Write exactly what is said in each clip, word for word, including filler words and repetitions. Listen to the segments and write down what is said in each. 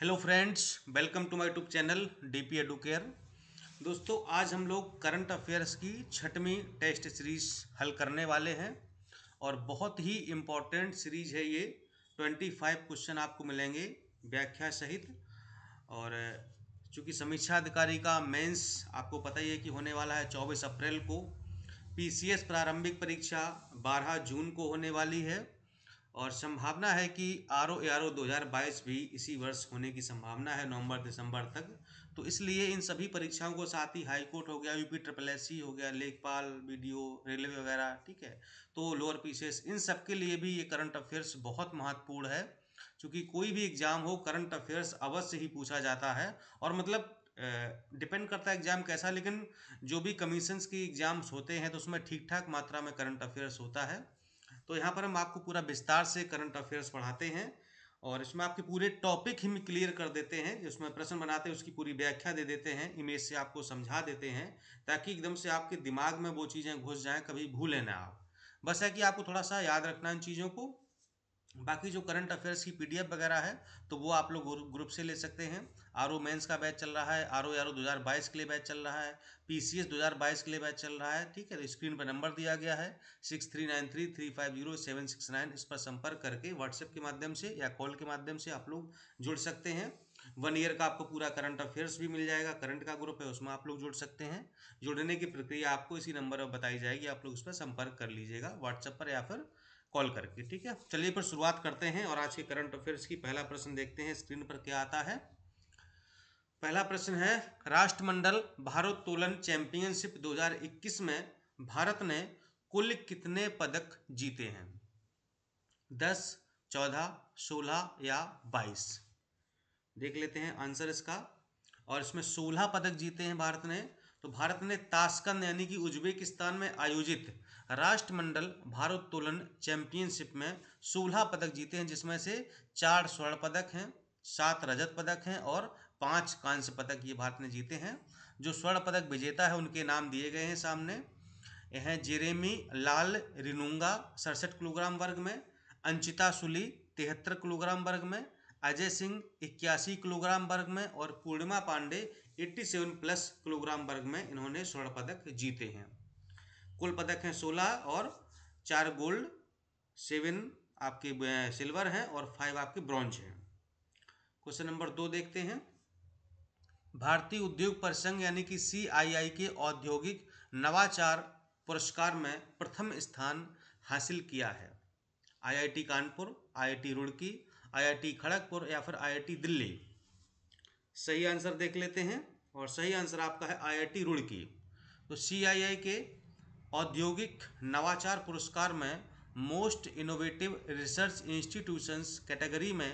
Hello friends, welcome to my YouTube channel DP Educare. दोस्तों, आज हम लोग करंट अफेयर्स की छठवीं टेस्ट सीरीज हल करने वाले हैं और बहुत ही इम्पॉर्टेंट सीरीज है ये। पच्चीस क्वेश्चन आपको मिलेंगे व्याख्या सहित। और चूँकि समीक्षा अधिकारी का मेंस आपको पता ही है कि होने वाला है चौबीस अप्रैल को, पीसीएस प्रारंभिक परीक्षा बारह जून को होने वाली है और संभावना है कि R O A R O दो हज़ार बाईस भी इसी वर्ष होने की संभावना है, नवंबर दिसंबर तक। तो इसलिए इन सभी परीक्षाओं को साथ ही हाई कोर्ट हो गया, यूपी ट्रिपल एस सी हो गया, लेखपाल, बीडीओ, रेलवे वगैरह, ठीक है, तो लोअर पीसीएस, इन सब के लिए भी ये करंट अफेयर्स बहुत महत्वपूर्ण है। चूँकि कोई भी एग्ज़ाम हो, करंट अफेयर्स अवश्य ही पूछा जाता है। और मतलब डिपेंड करता है एग्ज़ाम कैसा, लेकिन जो भी कमीशंस की एग्ज़ाम्स होते हैं तो उसमें ठीक ठाक मात्रा में करंट अफेयर्स होता है। तो यहाँ पर हम आपको पूरा विस्तार से करंट अफेयर्स पढ़ाते हैं और इसमें आपके पूरे टॉपिक हम क्लियर कर देते हैं, जिसमें प्रश्न बनाते हैं उसकी पूरी व्याख्या दे देते हैं, इमेज से आपको समझा देते हैं, ताकि एकदम से आपके दिमाग में वो चीज़ें घुस जाएं, कभी भूलें ना आप। बस है कि आपको थोड़ा सा याद रखना इन चीज़ों को। बाकी जो करंट अफेयर्स की पीडीएफ वगैरह है तो वो आप लोग ग्रुप से ले सकते हैं। आर ओ मेन्स का बैच चल रहा है, आर ओ आर ओ दो हज़ार बाईस के लिए बैच चल रहा है, पीसीएस दो हज़ार बाईस के लिए बैच चल रहा है, ठीक है। तो स्क्रीन पर नंबर दिया गया है six three nine three three five zero seven six nine, इस पर संपर्क करके व्हाट्सएप के माध्यम से या कॉल के माध्यम से आप लोग जुड़ सकते हैं। वन ईयर का आपको पूरा करंट अफेयर्स भी मिल जाएगा, करंट का ग्रुप है, उसमें आप लोग जुड़ सकते हैं। जुड़ने की प्रक्रिया आपको इसी नंबर पर बताई जाएगी, आप लोग उस पर संपर्क कर लीजिएगा व्हाट्सएप पर या फिर कॉल करके, ठीक है। चलिए पर शुरुआत करते हैं और आज के करंट अफेयर्स की पहला प्रश्न देखते हैं स्क्रीन पर क्या आता है। पहला प्रश्न है, राष्ट्रमंडल भारोत्तोलन चैंपियनशिप दो हज़ार इक्कीस में भारत ने कुल कितने पदक जीते हैं? दस, चौदह, सोलह या बाईस? देख लेते हैं आंसर इसका। और इसमें सोलह पदक जीते हैं भारत ने। तो भारत ने ताशकंद यानी कि उज्बेकिस्तान में आयोजित राष्ट्रमंडल भारोत्तोलन चैंपियनशिप में सोलह पदक जीते हैं, जिसमें से चार स्वर्ण पदक हैं, सात रजत पदक हैं और पांच कांस्य पदक ये भारत ने जीते हैं। जो स्वर्ण पदक विजेता है उनके नाम दिए गए हैं सामने। यह हैं जेरेमी लाल रिनुंगा सड़सठ किलोग्राम वर्ग में, अंचिता सुली तिहत्तर किलोग्राम वर्ग में, अजय सिंह इक्यासी किलोग्राम वर्ग में और पूर्णिमा पांडे सत्तासी प्लस किलोग्राम वर्ग में इन्होंने स्वर्ण पदक जीते हैं। कुल पदक हैं सोलह और चार गोल्ड, सेवन आपके सिल्वर हैं और फाइव आपके ब्रॉन्ज हैं। क्वेश्चन नंबर दो देखते हैं। भारतीय उद्योग परिसंघ यानी कि सीआईआई के औद्योगिक नवाचार पुरस्कार में प्रथम स्थान हासिल किया है। IIT Kanpur, IIT Roorkee, IIT Kharagpur या फिर आईआईटी दिल्ली? सही आंसर देख लेते हैं और सही आंसर आपका है आईआईटी रुड़की। तो सीआईआई के औद्योगिक नवाचार पुरस्कार में most innovative research institutions category में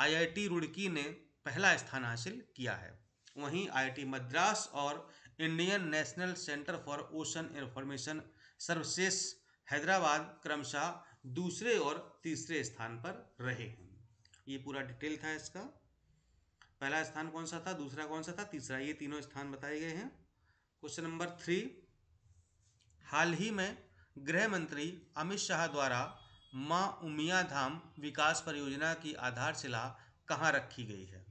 आईआईटी रुड़की ने पहला स्थान हासिल किया है। वहीं आईआईटी मद्रास और Indian National Centre for Ocean Information Services Hyderabad क्रमशः दूसरे और तीसरे स्थान पर रहे हैं। ये पूरा डिटेल था इसका। पहला स्थान कौन सा था, दूसरा कौन सा था, तीसरा, ये तीनों स्थान बताए गए हैं। Question number three. हाल ही में गृह मंत्री अमित शाह द्वारा मां उमिया धाम विकास परियोजना की आधारशिला कहाँ रखी गई है?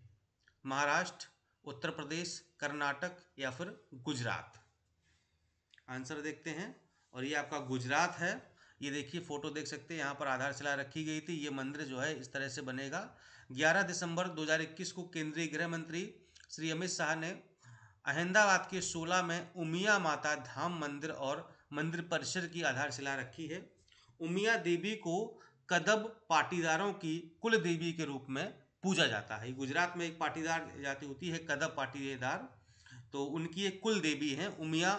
महाराष्ट्र, उत्तर प्रदेश, कर्नाटक या फिर गुजरात? आंसर देखते हैं और ये आपका गुजरात है। ये देखिए फोटो देख सकते हैं, यहाँ पर आधारशिला रखी गई थी। ये मंदिर जो है इस तरह से बनेगा। ग्यारह दिसंबर दो हज़ार इक्कीस को केंद्रीय गृह मंत्री श्री अमित शाह ने अहमदाबाद के सोला में उमिया माता धाम मंदिर और मंदिर परिसर की आधारशिला रखी है। उमिया देवी को कदम पाटीदारों की कुल देवी के रूप में पूजा जाता है। गुजरात में एक पाटीदार जाति होती है कदम पाटीदार, तो उनकी एक कुल देवी है उमिया,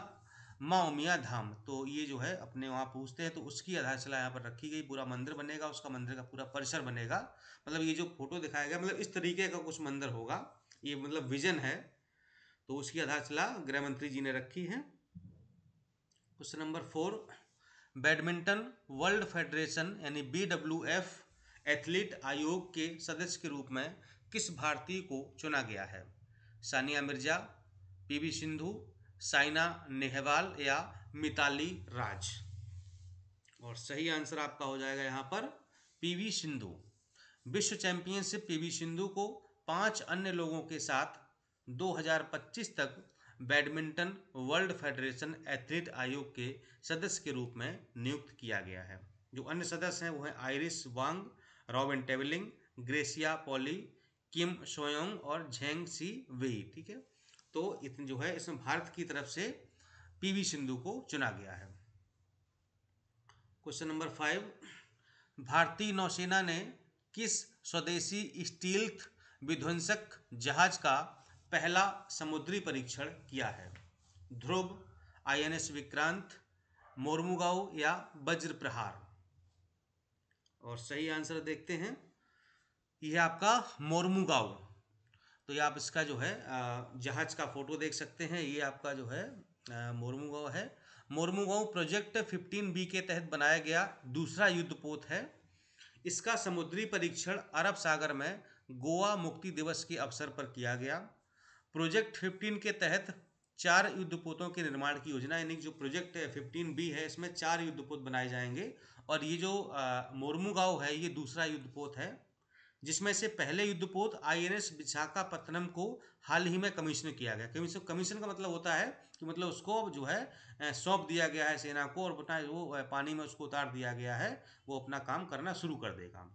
माँ उमिया धाम। तो ये जो है अपने वहाँ पूछते हैं, तो उसकी आधारशिला यहाँ पर रखी गई। पूरा मंदिर बनेगा, उसका मंदिर का पूरा परिसर बनेगा। मतलब ये जो फोटो दिखाया गया, मतलब इस तरीके का कुछ मंदिर होगा, ये मतलब विजन है। तो उसकी आधारशिला गृह मंत्री जी ने रखी है। Question number four. Badminton world federation यानी बी डब्ल्यू एफ एथलीट आयोग के सदस्य के रूप में किस भारतीय को चुना गया है? सानिया मिर्जा, पी वी सिंधु, साइना नेहवाल या मिताली राज? और सही आंसर आपका हो जाएगा यहाँ पर पी वी सिंधु। विश्व चैंपियनशिप पी वी सिंधु को पांच अन्य लोगों के साथ दो हज़ार पच्चीस तक बैडमिंटन वर्ल्ड फेडरेशन एथलीट आयोग के सदस्य के रूप में नियुक्त किया गया है। जो अन्य सदस्य हैं वो हैं Iris Wang, Robin Tabeling, gratia poly, Kim सोयोंग और झेंग सी वेई। ठीक है, तो इतने जो है इसमें भारत की तरफ से पी वी सिंधु को चुना गया है। क्वेश्चन नंबर फाइव, भारतीय नौसेना ने किस स्वदेशी स्टील्थ विध्वंसक जहाज का पहला समुद्री परीक्षण किया है? ध्रुव, आईएनएस विक्रांत, मोरमुगाओ या वज्र प्रहार? और सही आंसर देखते हैं, यह आपका मोरमुगाओ। तो ये आप इसका जो है जहाज का फोटो देख सकते हैं, ये आपका जो है मोरमुगाओ है। मोरमुगाओ प्रोजेक्ट पंद्रह बी के तहत बनाया गया दूसरा युद्धपोत है। इसका समुद्री परीक्षण अरब सागर में गोवा मुक्ति दिवस के अवसर पर किया गया। प्रोजेक्ट पंद्रह के तहत चार युद्धपोतों के निर्माण की योजना, यानी जो प्रोजेक्ट पंद्रह बी है इसमें चार युद्धपोत बनाए जाएंगे, और ये जो मोरमुगाओ है ये दूसरा युद्धपोत है, जिसमें से पहले युद्धपोत आईएनएस विशाखापत्तनम को हाल ही में कमीशन किया गया। कमीशन कमीशन का मतलब होता है कि मतलब उसको जो है सौंप दिया गया है सेना को, और अपना वो पानी में उसको उतार दिया गया है, वो अपना काम करना शुरू कर देगा।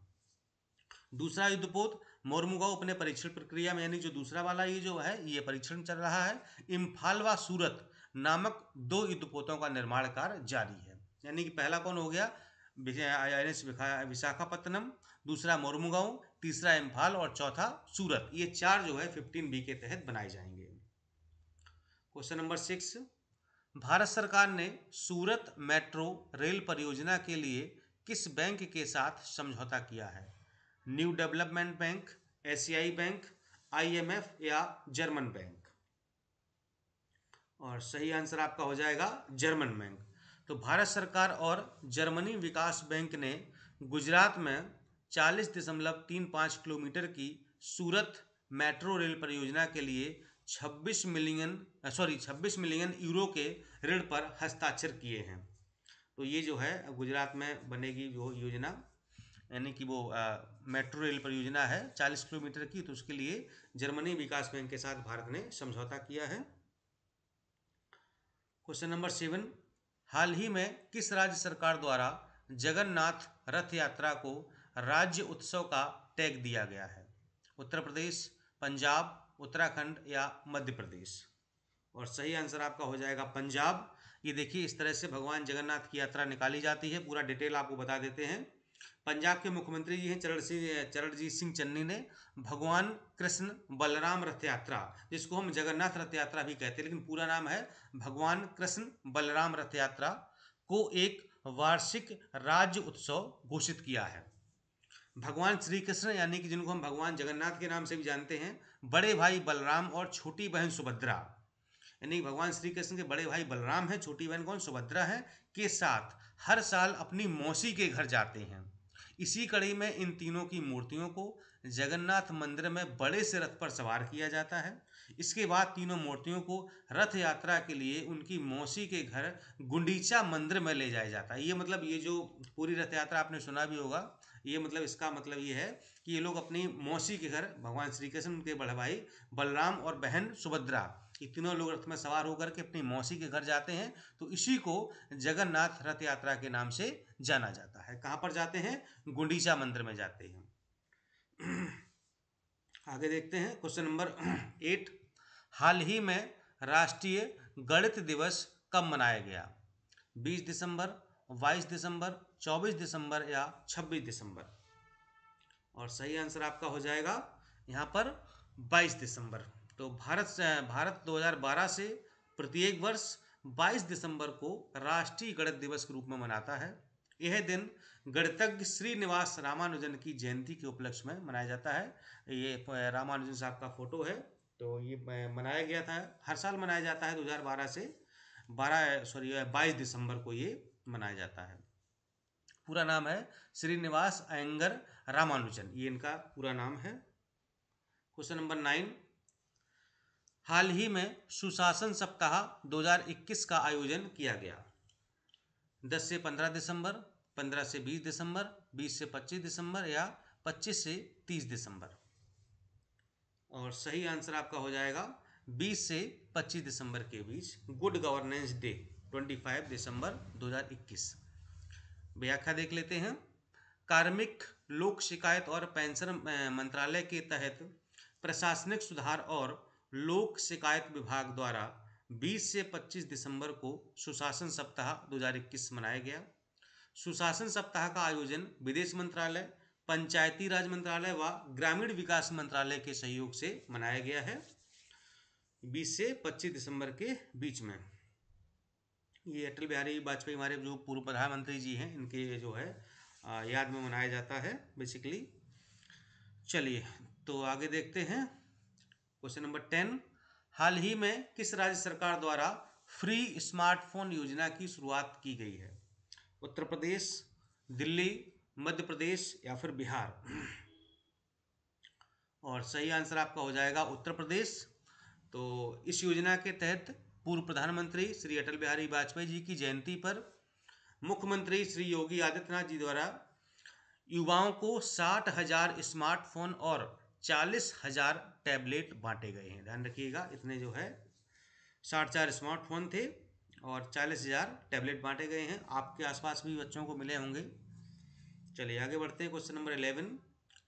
दूसरा युद्धपोत मोरमुगाओ अपने परीक्षण प्रक्रिया में, यानी जो दूसरा वाला ये जो है ये परीक्षण चल रहा है। इम्फाल व सूरत नामक दो युद्धपोतों का निर्माण कार्य जारी है। यानी कि पहला कौन हो गया? आईएनएस विशाखापत्तनम, दूसरा मोरमुगाओ, तीसरा इम्फाल और चौथा सूरत। ये चार जो है पंद्रह बी के तहत बनाए जाएंगे। क्वेश्चन नंबर सिक्स, भारत सरकार ने सूरत मेट्रो रेल परियोजना के लिए किस बैंक के साथ समझौता किया है? न्यू डेवलपमेंट बैंक, एशियाई बैंक, आईएमएफ या जर्मन बैंक? और सही आंसर आपका हो जाएगा जर्मन बैंक। तो भारत सरकार और जर्मनी विकास बैंक ने गुजरात में चालीस दशमलव तीन पाँच किलोमीटर की सूरत मेट्रो रेल परियोजना के लिए छब्बीस मिलियन सॉरी छब्बीस मिलियन यूरो के ऋण पर हस्ताक्षर किए हैं। तो ये जो है गुजरात में बनेगी वो योजना, यानी कि वो आ, मेट्रो रेल परियोजना है चालीस किलोमीटर की, तो उसके लिए जर्मनी विकास बैंक के साथ भारत ने समझौता किया है। क्वेश्चन नंबर सेवन, हाल ही में किस राज्य सरकार द्वारा जगन्नाथ रथ यात्रा को राज्य उत्सव का टैग दिया गया है? उत्तर प्रदेश, पंजाब, उत्तराखंड या मध्य प्रदेश? और सही आंसर आपका हो जाएगा पंजाब। ये देखिए इस तरह से भगवान जगन्नाथ की यात्रा निकाली जाती है, पूरा डिटेल आपको बता देते हैं। पंजाब के मुख्यमंत्री जी हैं चरण सिंह चरणजीत सिंह चन्नी ने भगवान कृष्ण बलराम रथ यात्रा, जिसको हम जगन्नाथ रथ यात्रा भी कहते हैं, लेकिन पूरा नाम है भगवान कृष्ण बलराम रथ यात्रा, को एक वार्षिक राज्य उत्सव घोषित किया है। भगवान श्री कृष्ण, यानी कि जिनको हम भगवान जगन्नाथ के नाम से भी जानते हैं, बड़े भाई बलराम और छोटी बहन सुभद्रा, यानी भगवान श्री कृष्ण के बड़े भाई बलराम हैं, छोटी बहन कौन? सुभद्रा है, के साथ हर साल अपनी मौसी के घर जाते हैं। इसी कड़ी में इन तीनों की मूर्तियों को जगन्नाथ मंदिर में बड़े से रथ पर सवार किया जाता है। इसके बाद तीनों मूर्तियों को रथ यात्रा के लिए उनकी मौसी के घर गुंडीचा मंदिर में ले जाया जाता है। ये मतलब ये जो पूरी रथ यात्रा आपने सुना भी होगा, ये मतलब इसका मतलब ये है कि ये लोग अपनी मौसी के घर भगवान श्री कृष्ण के बड़े भाई बलराम और बहन सुभद्रा, ये तीनों लोग रथ में सवार होकर के अपनी मौसी के घर जाते हैं। तो इसी को जगन्नाथ रथ यात्रा के नाम से जाना जाता है। कहाँ पर जाते हैं? गुंडीचा मंदिर में जाते हैं। आगे देखते हैं क्वेश्चन नंबर एट, हाल ही में राष्ट्रीय गणित दिवस कब मनाया गया? बीस दिसंबर, बाईस दिसंबर, चौबीस दिसंबर या छब्बीस दिसंबर? और सही आंसर आपका हो जाएगा यहाँ पर बाईस दिसंबर। तो भारत भारत दो हज़ार बारह से प्रत्येक वर्ष बाईस दिसंबर को राष्ट्रीय गणित दिवस के रूप में मनाता है। यह दिन गणितज्ञ श्रीनिवास रामानुजन की जयंती के उपलक्ष्य में मनाया जाता है। ये रामानुजन साहब का फोटो है। तो ये मनाया गया था, हर साल मनाया जाता है दो हज़ार बारह से बारह सॉरी बाईस दिसंबर को ये मनाया जाता है। पूरा नाम है श्रीनिवास अयंगर रामानुजन, ये इनका पूरा नाम है। क्वेश्चन नंबर नाइन, हाल ही में सुशासन सप्ताह दो हज़ार इक्कीस का आयोजन किया गया। दस से पंद्रह दिसंबर, पंद्रह से बीस दिसंबर, बीस से पच्चीस दिसंबर या पच्चीस से तीस दिसंबर? और सही आंसर आपका हो जाएगा बीस से पच्चीस दिसंबर के बीच गुड गवर्नेंस डे पच्चीस दिसंबर दो हज़ार इक्कीस। व्याख्या देख लेते हैं। कार्मिक लोक शिकायत और पेंशन मंत्रालय के तहत प्रशासनिक सुधार और लोक शिकायत विभाग द्वारा बीस से पच्चीस दिसंबर को सुशासन सप्ताह दो हज़ार इक्कीस मनाया गया। सुशासन सप्ताह का आयोजन विदेश मंत्रालय, पंचायती राज मंत्रालय व ग्रामीण विकास मंत्रालय के सहयोग से मनाया गया है बीस से पच्चीस दिसंबर के बीच में। ये अटल बिहारी वाजपेयी हमारे जो पूर्व प्रधानमंत्री जी हैं, इनके जो है याद में मनाया जाता है बेसिकली। चलिए तो आगे देखते हैं क्वेश्चन नंबर टेन। हाल ही में किस राज्य सरकार द्वारा फ्री स्मार्टफोन योजना की शुरुआत की गई है? उत्तर प्रदेश, दिल्ली, मध्य प्रदेश या फिर बिहार? और सही आंसर आपका हो जाएगा उत्तर प्रदेश। तो इस योजना के तहत पूर्व प्रधानमंत्री श्री अटल बिहारी वाजपेयी जी की जयंती पर मुख्यमंत्री श्री योगी आदित्यनाथ जी द्वारा युवाओं को साठ हजार स्मार्टफोन और चालीस हजार टैबलेट बांटे गए हैं। ध्यान रखिएगा, इतने जो है साठ हजार स्मार्टफोन थे और चालीस हजार टैबलेट बांटे गए हैं। आपके आसपास भी बच्चों को मिले होंगे। चलिए आगे बढ़ते हैं। Question number eleven.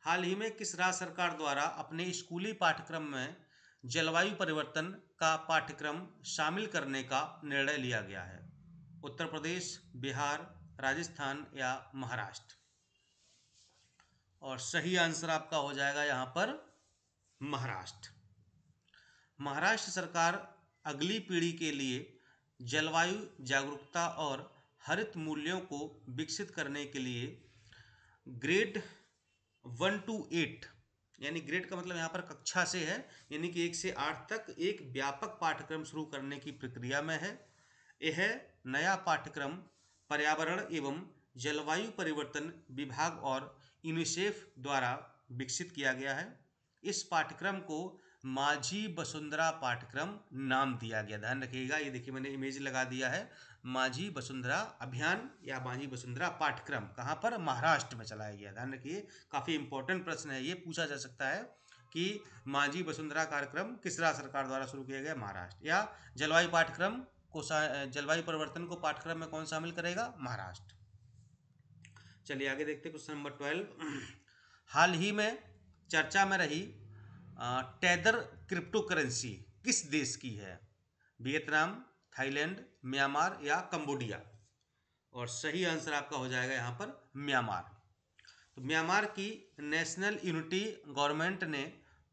हाल ही में किस राज्य सरकार द्वारा अपने स्कूली पाठ्यक्रम में जलवायु परिवर्तन का पाठ्यक्रम शामिल करने का निर्णय लिया गया है? उत्तर प्रदेश, बिहार, राजस्थान या महाराष्ट्र? और सही आंसर आपका हो जाएगा यहाँ पर महाराष्ट्र। महाराष्ट्र सरकार अगली पीढ़ी के लिए जलवायु जागरूकता और हरित मूल्यों को विकसित करने के लिए ग्रेड वन टू एट, यानी ग्रेड का मतलब यहाँ पर कक्षा से है, यानी कि एक से आठ तक एक व्यापक पाठ्यक्रम शुरू करने की प्रक्रिया में है। यह नया पाठ्यक्रम पर्यावरण एवं जलवायु परिवर्तन विभाग और यूनिसेफ द्वारा विकसित किया गया है। इस पाठ्यक्रम को माझी वसुंधरा पाठ्यक्रम नाम दिया गया। ध्यान रखिएगा, ये देखिए मैंने इमेज लगा दिया है। माझी वसुंधरा अभियान या माझी वसुंधरा पाठ्यक्रम कहाँ पर? महाराष्ट्र में चलाया गया। ध्यान रखिए, काफ़ी इंपॉर्टेंट प्रश्न है, ये पूछा जा सकता है कि माझी वसुंधरा कार्यक्रम किस राज्य सरकार द्वारा शुरू किया गया? महाराष्ट्र। या जलवायु पाठ्यक्रम को, जलवायु परिवर्तन को पाठ्यक्रम में कौन शामिल करेगा? महाराष्ट्र। चलिए आगे देखते हैं क्वेश्चन नंबर ट्वेल्व। हाल ही में चर्चा में रही टेदर क्रिप्टो करेंसी किस देश की है? वियतनाम, थाईलैंड, म्यांमार या कंबोडिया? और सही आंसर आपका हो जाएगा यहाँ पर म्यांमार। तो म्यांमार की नेशनल यूनिटी गवर्नमेंट ने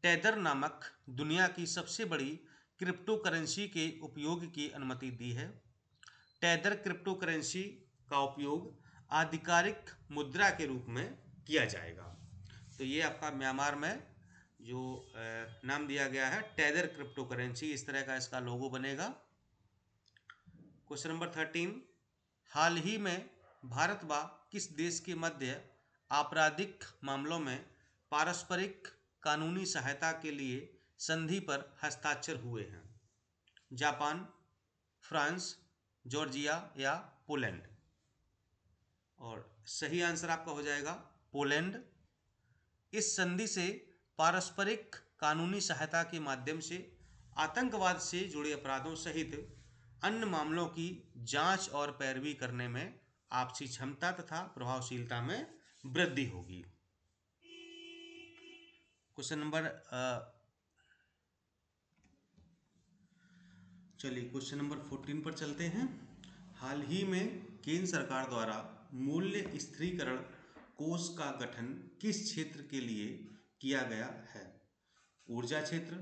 टेदर नामक दुनिया की सबसे बड़ी क्रिप्टो करेंसी के उपयोग की अनुमति दी है। टेदर क्रिप्टो करेंसी का उपयोग आधिकारिक मुद्रा के रूप में किया जाएगा। तो ये आपका म्यांमार में जो नाम दिया गया है टेदर क्रिप्टो करेंसी, इस तरह का इसका लोगो बनेगा। Question number thirteen. हाल ही में भारत व किस देश के मध्य आपराधिक मामलों में पारस्परिक कानूनी सहायता के लिए संधि पर हस्ताक्षर हुए हैं? जापान, फ्रांस, जॉर्जिया या पोलैंड? और सही आंसर आपका हो जाएगा पोलैंड। इस संधि से पारस्परिक कानूनी सहायता के माध्यम से आतंकवाद से जुड़े अपराधों सहित अन्य मामलों की जांच और पैरवी करने में आपसी क्षमता तथा प्रभावशीलता में वृद्धि होगी। क्वेश्चन नंबर चलिए क्वेश्चन नंबर फोर्टीन पर चलते हैं। हाल ही में केंद्र सरकार द्वारा मूल्य स्थिरीकरण कोष का गठन किस क्षेत्र के लिए किया गया है? ऊर्जा क्षेत्र,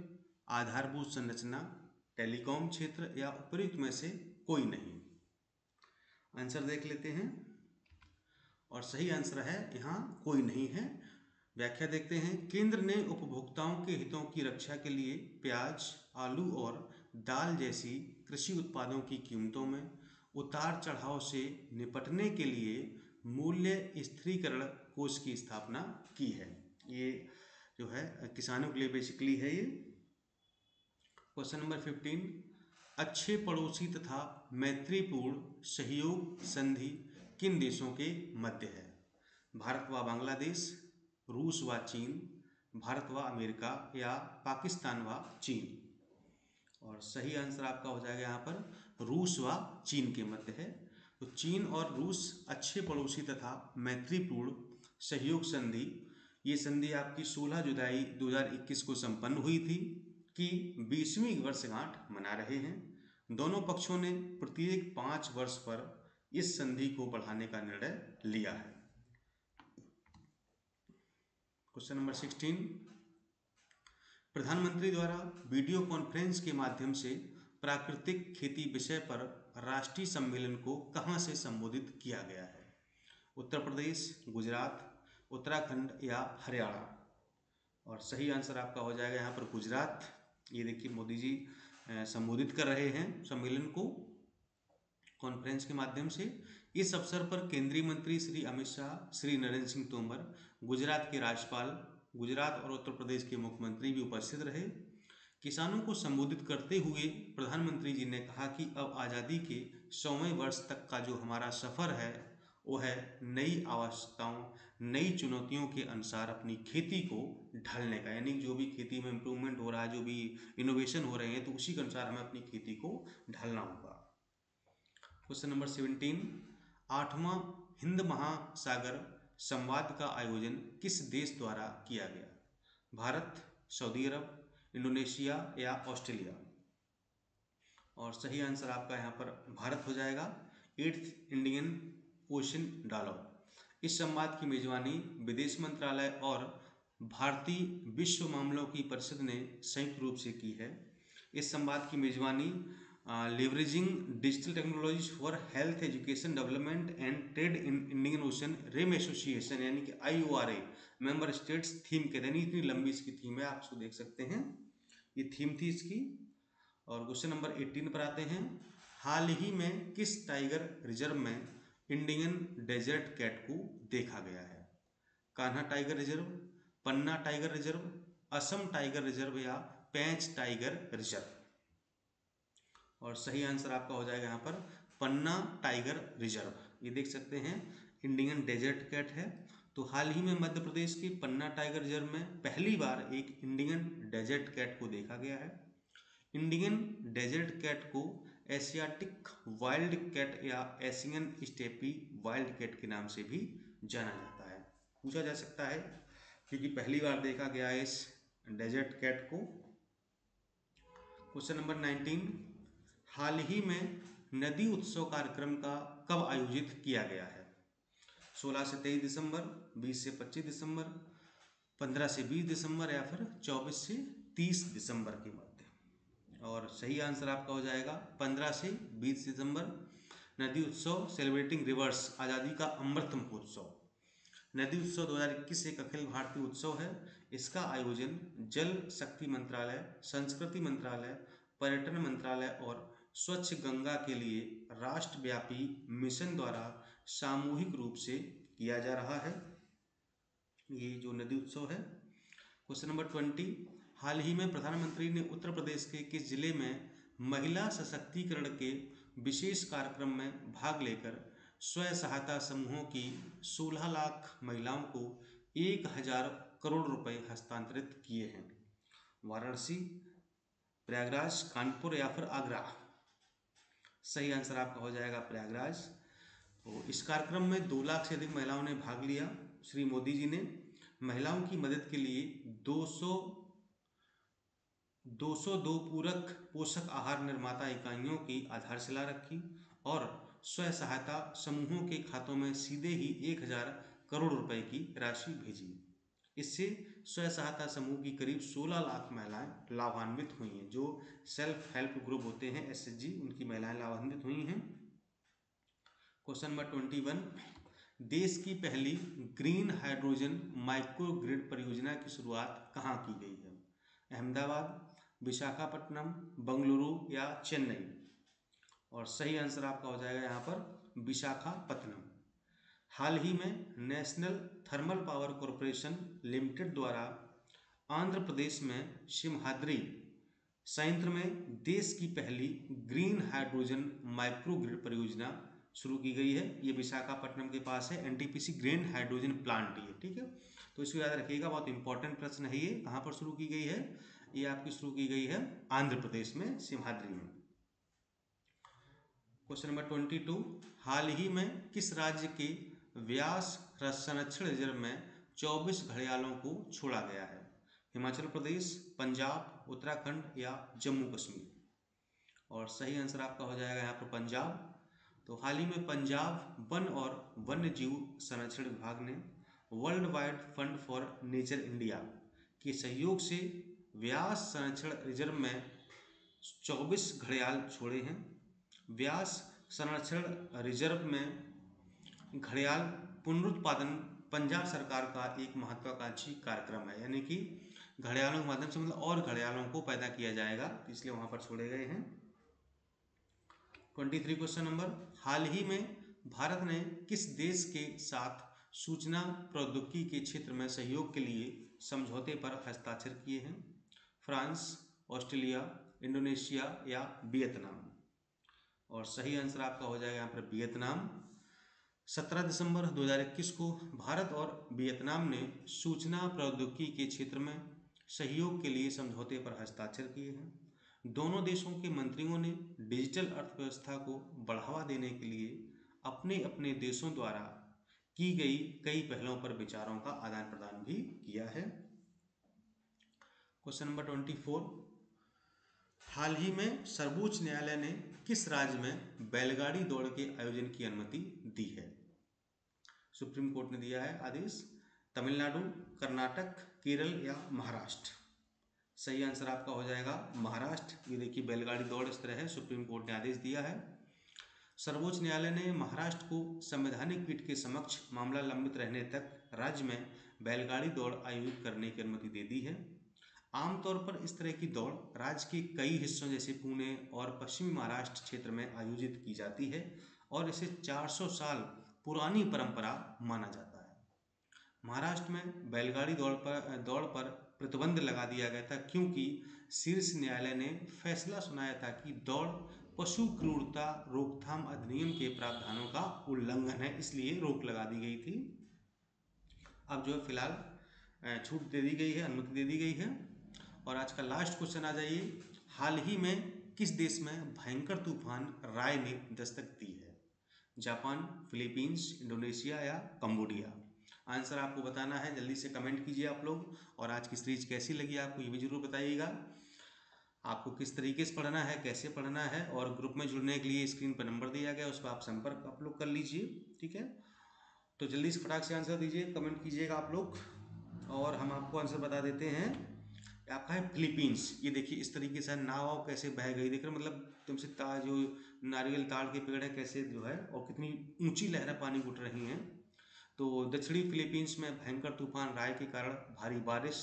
आधारभूत संरचना, टेलीकॉम क्षेत्र या उपयुक्त में से कोई नहीं? आंसर देख लेते हैं। और सही आंसर है यहाँ कोई नहीं है। व्याख्या देखते हैं। केंद्र ने उपभोक्ताओं के हितों की रक्षा के लिए प्याज, आलू और दाल जैसी कृषि उत्पादों की कीमतों में उतार चढ़ाव से निपटने के लिए मूल्य स्थिरीकरण कोष की स्थापना की है। ये जो है किसानों के लिए बेसिकली है ये। Question number fifteen. अच्छे पड़ोसी तथा मैत्रीपूर्ण सहयोग संधि किन देशों के मध्य है? भारत व बांग्लादेश, रूस व चीन, भारत व अमेरिका या पाकिस्तान व चीन। और सही आंसर आपका हो जाएगा यहाँ पर रूस व चीन के मध्य है। तो चीन और रूस अच्छे पड़ोसी तथा मैत्रीपूर्ण सहयोग संधि, ये संधि आपकी सोलह जुलाई दो हज़ार इक्कीस को संपन्न हुई थी कि बीसवीं वर्षगांठ मना रहे हैं। दोनों पक्षों ने प्रत्येक पाँच वर्ष पर इस संधि को बढ़ाने का निर्णय लिया है। क्वेश्चन नंबर सोलह, प्रधानमंत्री द्वारा वीडियो कॉन्फ्रेंस के माध्यम से प्राकृतिक खेती विषय पर राष्ट्रीय सम्मेलन को कहां से संबोधित किया गया है? उत्तर प्रदेश, गुजरात, उत्तराखंड या हरियाणा। और सही आंसर आपका हो जाएगा यहां पर गुजरात। ये देखिए मोदी जी संबोधित कर रहे हैं सम्मेलन को कॉन्फ्रेंस के माध्यम से। इस अवसर पर केंद्रीय मंत्री श्री अमित शाह, श्री नरेंद्र सिंह तोमर, गुजरात के राज्यपाल, गुजरात और उत्तर प्रदेश के मुख्यमंत्री भी उपस्थित रहे। किसानों को संबोधित करते हुए प्रधानमंत्री जी ने कहा कि अब आज़ादी के सौवें वर्ष तक का जो हमारा सफ़र है वो है नई आवश्यकताओं, नई चुनौतियों के अनुसार अपनी खेती को ढालने का, यानी जो भी खेती में इम्प्रूवमेंट हो रहा है, जो भी इनोवेशन हो रहे हैं, तो उसी के अनुसार हमें अपनी खेती को ढालना होगा। क्वेश्चन नंबर सत्रह, आठवां हिंद महासागर संवाद का आयोजन किस देश द्वारा किया गया? भारत, सऊदी अरब, इंडोनेशिया या ऑस्ट्रेलिया। और सही आंसर आपका यहाँ पर भारत हो जाएगा। एट्थ इंडियन ओशन डायलॉग, इस संवाद की मेजबानी विदेश मंत्रालय और भारतीय विश्व मामलों की परिषद ने संयुक्त रूप से की है। इस संवाद की मेजबानी leveraging digital technologies for health, education, development and trade in Indian Ocean Rim Association यानी कि I O R A member states theme के दिन। इतनी लंबी इसकी थीम है, आप इसको देख सकते हैं, ये थीम थी इसकी। और क्वेश्चन नंबर अठारह पर आते हैं, हाल ही में किस टाइगर रिजर्व में इंडियन डेजर्ट कैट को देखा गया है? Kanha tiger reserve, Panna tiger reserve, Assam tiger reserve या पैंच टाइगर रिजर्व। और सही आंसर आपका हो जाएगा यहाँ पर पन्ना टाइगर रिजर्व। ये देख सकते हैं इंडियन डेजर्ट कैट है। तो हाल ही में मध्य प्रदेश के पन्ना टाइगर रिजर्व में पहली बार एक इंडियन डेजर्ट कैट को देखा गया है। इंडियन डेजर्ट कैट को एशियाटिक वाइल्ड कैट या एशियन स्टेपी वाइल्ड कैट के नाम से भी जाना जाता है, पूछा जा सकता है, क्योंकि पहली बार देखा गया है इस डेजर्ट कैट को। क्वेश्चन नंबर नाइनटीन, हाल ही में नदी उत्सव कार्यक्रम का कब आयोजित किया गया है? सोलह से तेईस दिसंबर, बीस से पच्चीस दिसंबर, पंद्रह से बीस दिसंबर या फिर चौबीस से तीस दिसंबर के मध्य। और सही आंसर आपका हो जाएगा पंद्रह से बीस दिसंबर। नदी उत्सव सेलिब्रेटिंग रिवर्स, आज़ादी का अमृत महोत्सव। नदी उत्सव दो हज़ार इक्कीस एक अखिल भारतीय उत्सव है। इसका आयोजन जल शक्ति मंत्रालय, संस्कृति मंत्रालय, पर्यटन मंत्रालय और स्वच्छ गंगा के लिए राष्ट्रव्यापी मिशन द्वारा सामूहिक रूप से किया जा रहा है, ये जो नदी उत्सव है। क्वेश्चन नंबर ट्वेंटी, हाल ही में प्रधानमंत्री ने उत्तर प्रदेश के किस जिले में महिला सशक्तिकरण के विशेष कार्यक्रम में भाग लेकर स्वयं सहायता समूहों की सोलह लाख महिलाओं को एक हजार करोड़ रुपए हस्तांतरित किए हैं? वाराणसी, प्रयागराज, कानपुर या फिर आगरा। सही आंसर आपका हो जाएगा प्रयागराज। तो इस कार्यक्रम में दो लाख से अधिक महिलाओं ने भाग लिया। श्री मोदी जी ने महिलाओं की मदद के लिए दो सौ दो पूरक पोषक आहार निर्माता इकाइयों की आधारशिला रखी और स्वयं सहायता समूहों के खातों में सीधे ही एक हजार करोड़ रुपए की राशि भेजी। इससे स्वयं सहायता समूह की करीब सोलह लाख महिलाएं लाभान्वित हुई हैं। जो सेल्फ हेल्प ग्रुप होते हैं एस एच जी, उनकी महिलाएं लाभान्वित हुई हैं। क्वेश्चन नंबर इक्कीस, देश की पहली ग्रीन हाइड्रोजन माइक्रोग्रिड परियोजना की शुरुआत कहाँ की गई है? अहमदाबाद, विशाखापट्टनम, बंगलुरु या चेन्नई। और सही आंसर आपका हो जाएगा यहाँ पर विशाखापट्टनम। हाल ही में National Thermal Power Corporation Limited द्वारा आंध्र प्रदेश में सिमहाद्री संयंत्र में देश की पहली ग्रीन हाइड्रोजन माइक्रोग्रिड परियोजना शुरू की गई है। ये विशाखापट्टनम के पास है N T P C green hydrogen plant, ये ठीक है। तो इसको याद रखिएगा, बहुत इंपॉर्टेंट प्रश्न है ये। कहाँ पर शुरू की गई है? ये आपकी शुरू की गई है आंध्र प्रदेश में, सिमहाद्री में। क्वेश्चन नंबर ट्वेंटी टू, हाल ही में किस राज्य के व्यास संरक्षण रिजर्व में चौबीस घड़ियालों को छोड़ा गया है? हिमाचल प्रदेश, पंजाब, उत्तराखंड या जम्मू कश्मीर? और सही आंसर आपका हो जाएगा यहाँ पर पंजाब। तो हाल ही में पंजाब वन और वन्य जीव संरक्षण विभाग ने World Wide Fund for Nature India के सहयोग से व्यास संरक्षण रिजर्व में चौबीस घड़ियाल छोड़े हैं। व्यास संरक्षण रिजर्व में घड़ियाल पुनरुत्पादन पंजाब सरकार का एक महत्वाकांक्षी कार्यक्रम है, यानी कि घड़ियालों के माध्यम से मतलब और घड़ियालों को पैदा किया जाएगा, इसलिए वहां पर छोड़े गए हैं। ट्वेंटी थ्री क्वेश्चन नंबर, हाल ही में भारत ने किस देश के साथ सूचना प्रौद्योगिकी के क्षेत्र में सहयोग के लिए समझौते पर हस्ताक्षर किए हैं? फ्रांस, ऑस्ट्रेलिया, इंडोनेशिया या वियतनाम? और सही आंसर आपका हो जाएगा यहाँ पर वियतनाम। सत्रह दिसंबर दो हज़ार इक्कीस को भारत और वियतनाम ने सूचना प्रौद्योगिकी के क्षेत्र में सहयोग के लिए समझौते पर हस्ताक्षर किए हैं। दोनों देशों के मंत्रियों ने डिजिटल अर्थव्यवस्था को बढ़ावा देने के लिए अपने अपने देशों द्वारा की गई कई पहलों पर विचारों का आदान प्रदान भी किया है। क्वेश्चन नंबर ट्वेंटी फोर, हाल ही में सर्वोच्च न्यायालय ने किस राज्य में बैलगाड़ी दौड़ के आयोजन की अनुमति दी है? सुप्रीम कोर्ट ने दिया है आदेश, तमिलनाडु, कर्नाटक, केरल या महाराष्ट्र? सही आंसर आपका हो जाएगा महाराष्ट्र। ये देखिए बैलगाड़ी दौड़ इस तरह है, सुप्रीम कोर्ट ने आदेश दिया है। सर्वोच्च न्यायालय ने महाराष्ट्र को संवैधानिक पीठ के समक्ष मामला लंबित रहने तक राज्य में बैलगाड़ी दौड़ आयोजित करने की अनुमति दे दी है। आमतौर पर इस तरह की दौड़ राज्य के कई हिस्सों जैसे पुणे और पश्चिमी महाराष्ट्र क्षेत्र में आयोजित की जाती है और इसे चार सौ साल पुरानी परंपरा माना जाता है। महाराष्ट्र में बैलगाड़ी दौड़ पर दौड़ पर प्रतिबंध लगा दिया गया था क्योंकि शीर्ष न्यायालय ने फैसला सुनाया था कि दौड़ पशु क्रूरता रोकथाम अधिनियम के प्रावधानों का उल्लंघन है, इसलिए रोक लगा दी गई थी। अब जो है फिलहाल छूट दे दी गई है, अनुमति दे दी गई है। और आज का लास्ट क्वेश्चन आ जाइए, हाल ही में किस देश में भयंकर तूफान राय ने दस्तक दी है? जापान, फिलीपींस, इंडोनेशिया या कंबोडिया? आंसर आपको बताना है, जल्दी से कमेंट कीजिए आप लोग। और आज की सीरीज कैसी लगी आपको ये भी जरूर बताइएगा। आपको किस तरीके से पढ़ना है, कैसे पढ़ना है, और ग्रुप में जुड़ने के लिए स्क्रीन पर नंबर दिया गया, उस पर आप संपर्क अपलोड कर लीजिए, ठीक है? तो जल्दी से फटाक से आंसर दीजिए, कमेंट कीजिएगा आप लोग, और हम आपको आंसर बता देते हैं। आपका है फिलीपींस। ये देखिए इस तरीके से नाव कैसे बह गई, देख रहे हो, मतलब तुमसे तार जो नारियल ताड़ के पेड़ है कैसे जो है, और कितनी ऊंची लहरें पानी उठ रही हैं। तो दक्षिणी फिलीपींस में भयंकर तूफान राय के कारण भारी बारिश,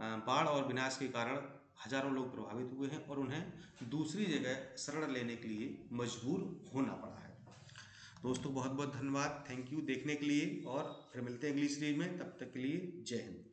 बाढ़ और विनाश के कारण हजारों लोग प्रभावित हुए हैं और उन्हें दूसरी जगह शरण लेने के लिए मजबूर होना पड़ा है। दोस्तों बहुत बहुत धन्यवाद, थैंक यू देखने के लिए, और फिर मिलते हैं अगली सीरीज में। तब तक के लिए जय हिंद।